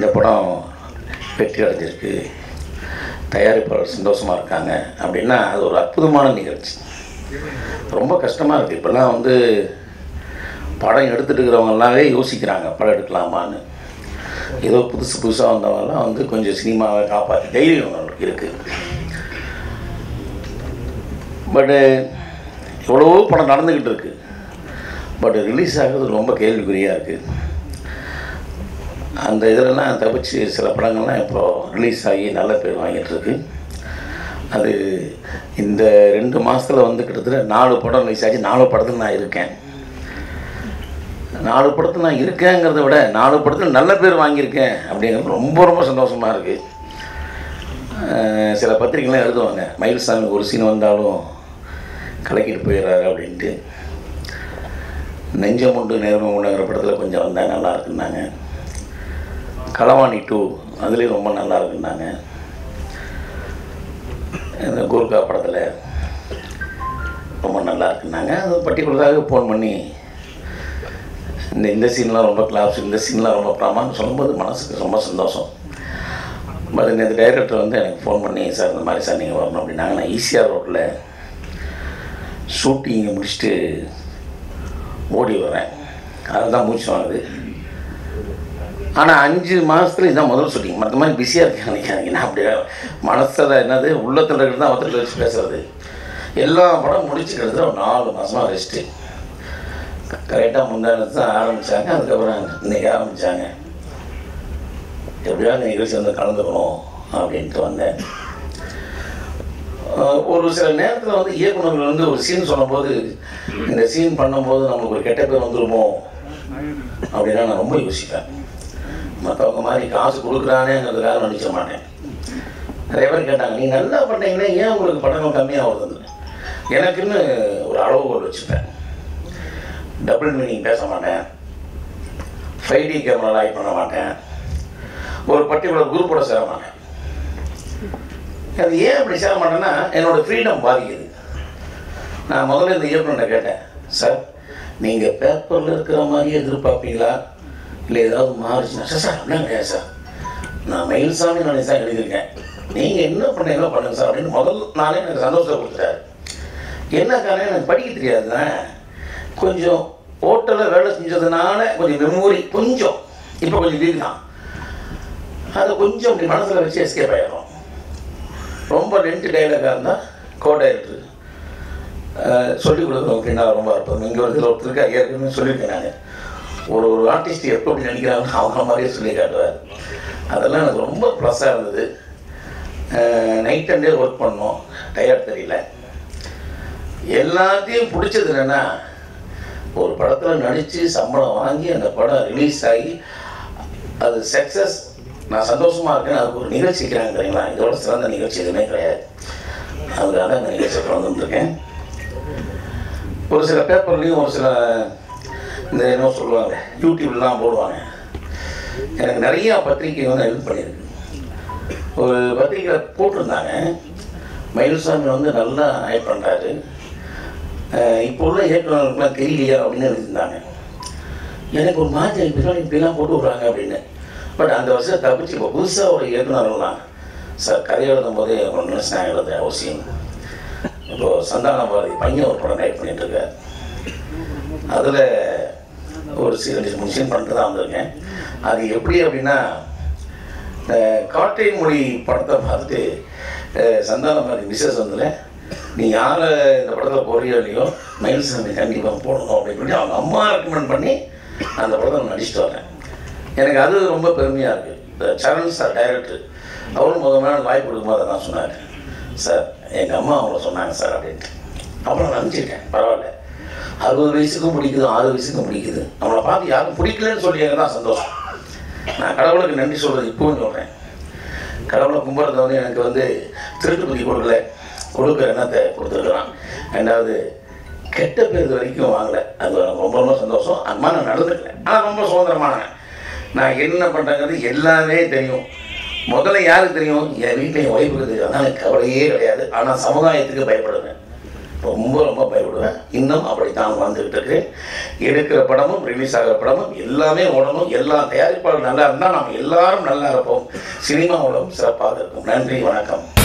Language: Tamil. இந்த படம் வெற்றிகளை இருக்கு, தயாரிப்பாளர் சந்தோஷமாக இருக்காங்க அப்படின்னா அது ஒரு அற்புதமான நிகழ்ச்சி. ரொம்ப கஷ்டமாக இருக்குது. இப்போல்லாம் வந்து படம் எடுத்துகிட்டு இருக்கிறவங்களாவே யோசிக்கிறாங்க படம் எடுக்கலாமான்னு. ஏதோ புதுசு புதுசாக வந்தவங்களாம் வந்து கொஞ்சம் சினிமாவை காப்பாற்றி தைரியம் அவங்களுக்கு இருக்குது. பட்டு எவ்வளவோ படம் நடந்துக்கிட்டு இருக்குது. பட் ரிலீஸ் ஆகிறது ரொம்ப கேள்விக்குறியாக இருக்குது. அந்த இதிலலாம் தப்பிச்சு சில படங்கள்லாம் இப்போது ரிலீஸ் ஆகி நல்ல பேர் வாங்கிட்டுருக்கு. அது இந்த 2 மாதத்தில் வந்து கிட்டத்தட்ட 4 படம் ரிலீஸ் ஆச்சு. 4 படத்தில் நான் இருக்கேன். 4 படத்தில் நான் இருக்கேங்கிறத விட 4 படத்தில் நல்ல பேர் வாங்கியிருக்கேன் அப்படிங்கிறது ரொம்ப ரொம்ப சந்தோஷமாக இருக்குது. சில பத்திரிகைலாம் எழுதுவாங்க, மயில்சாமி ஒரு சீன் வந்தாலும் கலக்கிட்டு போயிடுறாரு அப்படின்ட்டு. நெஞ்சம் உண்டு நேர்மை உண்டுங்கிற படத்தில் கொஞ்சம் வந்தால் நல்லா இருக்குன்னாங்க. களவாணி 2 அதுலேயும் ரொம்ப நல்லா இருக்குன்னாங்க. இந்த கோர்கா படத்தில் ரொம்ப நல்லா இருக்குன்னாங்க. அது பர்டிகுலராக ஃபோன் பண்ணி இந்த சீன்லாம் ரொம்ப கிளாப்ஸ், இந்த சீன்லாம் ரொம்ப ப்ராமான்னு சொல்லும்போது மனசுக்கு ரொம்ப சந்தோஷம். பட் இந்த டைரக்டர் வந்து எனக்கு ஃபோன் பண்ணி, சார் இந்த மாதிரி சார் நீங்கள் வரணும் அப்படின்னாங்க. நான் ஈசிஆர் ரோட்டில் ஷூட்டிங்கை முடிச்சுட்டு ஓடி வரேன். அதுதான் மூச்சு வாங்குது. ஆனால் 5 மாதத்தில் இதுதான் முதல் ஷூட்டிங். மற்ற மாதிரி பிஸியாக இருக்கேன் நினைக்காதீங்க. நான் அப்படியே மனசில் என்னது உள்ளத்தில் இருக்கிறது தான் ஒருத்தர் வச்சு பேசுகிறது. எல்லா படம் முடிச்சுக்கிறது ஒரு 4 மாதமாக ரெஸ்ட்டு. கரெக்டாக முன்னாடி தான் ஆரம்பித்தாங்க. அதுக்கப்புறம் இன்றைக்கி ஆரம்பித்தாங்க. எப்படியாவது நிகழ்ச்சி வந்து கலந்துக்கணும் அப்படின்ட்டு வந்தேன். ஒரு சில நேரத்தில் வந்து இயக்குநர்கள் வந்து ஒரு சீன் சொல்லும்போது, இந்த சீன் பண்ணும்போது நம்மளுக்கு ஒரு கெட்ட பேர் வந்துருமோ அப்படின்னா நான் ரொம்ப யோசிப்பேன். மற்றவங்க மாதிரி காசு கொடுக்குறானேங்கிறதுக்காக நினைச்ச மாட்டேன். நிறைய பேர் கேட்டாங்க, நீங்கள் நல்லா பண்ணீங்கன்னா ஏன் உங்களுக்கு படங்கள் கம்மியாகுது? எனக்குன்னு ஒரு அளவுகோல் வச்சுப்பேன். டபுள் மீனிங் பேச மாட்டேன். 5D கேமரா லைக் பண்ண மாட்டேன். ஒரு பர்டிகுலர் குரூப்போட சேர மாட்டேன். அது ஏன் அப்படி சேர மாட்டேன்னா என்னோடய ஃப்ரீடம் பாதிக்குது. நான் முதல்ல இந்த இயக்குனர்கிட்ட கேட்டேன், சார் நீங்கள் பேப்பரில் இருக்கிற மாதிரியே எதிர்பார்ப்பீங்களா, இல்லை ஏதாவது மாறிச்சுன்னா? சார் சார் என்ன கிடையாது சார், நான் மயில்சாமி நானே சார் எழுதியிருக்கேன், நீங்கள் என்ன பண்ணீங்களோ பண்ணுங்க சார் அப்படின்னு முதல் நாளே எனக்கு சந்தோஷத்தை கொடுத்துட்டாரு. என்ன காரணம், எனக்கு படிக்க தெரியாதுதான். கொஞ்சம் ஹோட்டலில் வேலை செஞ்சதுனால கொஞ்சம் மெமோரி கொஞ்சம் இப்போ கொஞ்சம் வீக் தான். அதை கொஞ்சம் அப்படி மனசில் வச்சு எஸ்கேப் ஆகிடும். ரொம்ப ரெண்டு டைலாக்காக இருந்தால் கோ டைரக்டர் சொல்லிக் கொடுக்குறோம் அப்படின்னா ரொம்ப அற்புதம். இங்கே ஒரு சில ஒருத்தருக்கு ஐயாருக்குன்னு சொல்லியிருக்கேன் நான். ஒரு ஆர்டிஸ்ட் எப்போ அப்படி நினைக்கிறாங்கன்னு அவங்க மாதிரியே சொல்லி காட்டுவார். அதெல்லாம் எனக்கு ரொம்ப ப்ளஸ்ஸாக இருந்தது. நைட் அண்ட் டே ஒர்க் பண்ணோம், டயர்ட் தெரியல. எல்லாத்தையும் பிடிச்சது என்னென்னா, ஒரு படத்தில் நடித்து சம்பளம் வாங்கி அந்த படம் ரிலீஸ் ஆகி அது சக்ஸஸ், நான் சந்தோஷமாக இருக்கேன்னு அதுக்கு ஒரு நிகழ்ச்சிக்கிறாங்க தெரியுங்களா. இதோட சிறந்த நிகழ்ச்சி எதுவுமே கிடையாது. அதுக்காக அந்த நிகழ்ச்சியை கலந்துருக்கேன். ஒரு சில பேப்பர்லேயும் ஒரு சில இந்த என்ன சொல்லுவாங்க, யூடியூப்லாம் போடுவாங்க. எனக்கு நிறையா பத்திரிக்கை வந்து ஹெல்ப் பண்ணியிருக்கு. ஒரு பத்திரிக்கையில் போட்டிருந்தாங்க, மயில்சாமி வந்து நல்லா ஹெல்ப் பண்ணுறாரு, இப்போ உள்ள இயக்குநர்களுக்குலாம் தெரியலையா அப்படின்னு எழுதியிருந்தாங்க. எனக்கு ஒரு மாதிரி பின்னாடி இப்படிலாம் போட்டு விட்றாங்க அப்படின்னு. பட் அந்த வருஷம் தப்பிச்சு இப்போ புதுசாக ஒரு இயக்குநர்கள்லாம் சார் கதை எழுதும் போதே ஒன்று நினைச்சாங்க எழுத அவசியம். இப்போது சந்தான பாரதி பையன் ஒரு படம் டைப் பண்ணிகிட்ருக்காரு. அதில் ஒரு சீன் பண்ணிட்டு தான் வந்திருக்கேன். அது எப்படி அப்படின்னா, இந்த காட்டை மொழி படத்தை பார்த்துட்டு சந்தானபாரதி மிஸ்ஸஸ் வந்ததில்ல, நீ யாரை இந்த படத்தில் போறியோ இல்லையோ மயில்சாமி கண்டிப்பாக போடணும் அப்படின்னு சொல்லி அவங்க அம்மா ரெக்கமெண்ட் பண்ணி அந்த படத்தை நடிச்சுட்டு வரேன். எனக்கு அது ரொம்ப பெருமையாக இருக்குது. இந்த சரண் சார் டைரக்டர் அவரும் முதல்ல வாய்ப்பு கொடுக்கும்போது அதான் சொன்னார், சார் எங்கள் அம்மா அவங்கள சொன்னாங்க சார் அப்படின்ட்டு. அப்புறம் நினச்சிருக்கேன், பரவாயில்ல 60 வயசுக்கும் பிடிக்குது, 6 வயசுக்கும் பிடிக்குது. நம்மளை பார்த்து யாரும் பிடிக்கலன்னு சொல்லி எனக்கு தான் சந்தோஷம். நான் கடவுளுக்கு நன்றி சொல்கிறது இப்போவும் சொல்கிறேன். கடவுளை கும்பிட்றத வந்து எனக்கு வந்து திருட்டு புத்தி கொடுக்கல, கொடுக்குற எண்ணத்தை கொடுத்துருக்குறான். ரெண்டாவது கெட்ட பேர் வரைக்கும் வாங்கலை. அது எனக்கு ரொம்ப ரொம்ப சந்தோஷம். அந்த மாதிரி நான் நடந்துக்கல. ஆனால் ரொம்ப சுதந்திரமான நான் என்ன பண்ணுறேங்கிறது எல்லாமே தெரியும். முதல்ல யாருக்கு தெரியும்? என் வீட்டில் என் ஒய்ஃபுக்கு தெரியும். அதனால் எனக்கு கவலையே கிடையாது. ஆனால் சமுதாயத்துக்கு பயப்படுவேன். ரொம்ப ரொம்ப பயப்படுவேன். இன்னும் அப்படித்தான் வாழ்ந்துக்கிட்டு இருக்கிறேன். எடுக்கிற படமும் ரிலீஸ் ஆகிற படமும் எல்லாமே ஓடணும். எல்லா தயாரிப்பாளரும் நல்லா இருந்தால் நாம் எல்லாரும் நல்லா இருப்போம். சினிமாவோட சிறப்பாக இருக்கும். நன்றி, வணக்கம்.